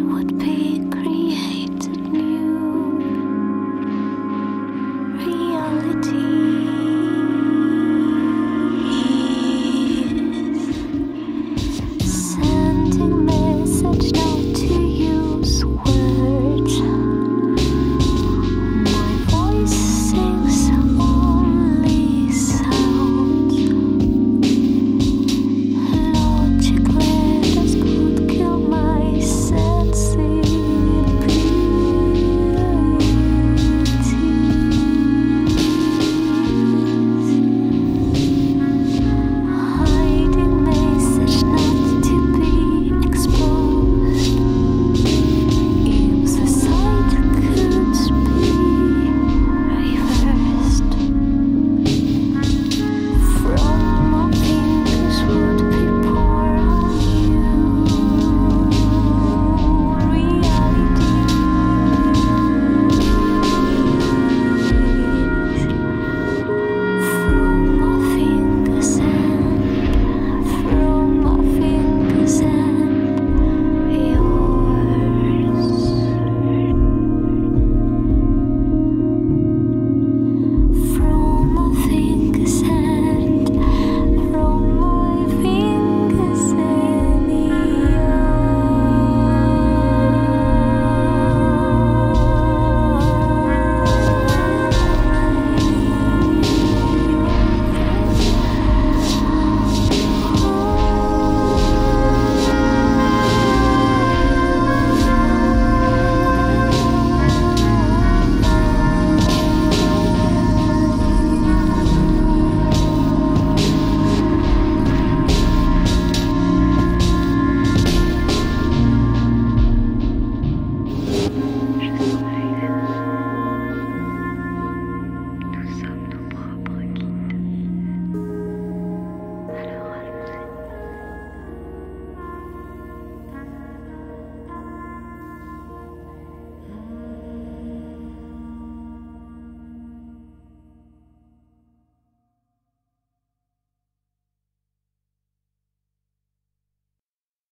would be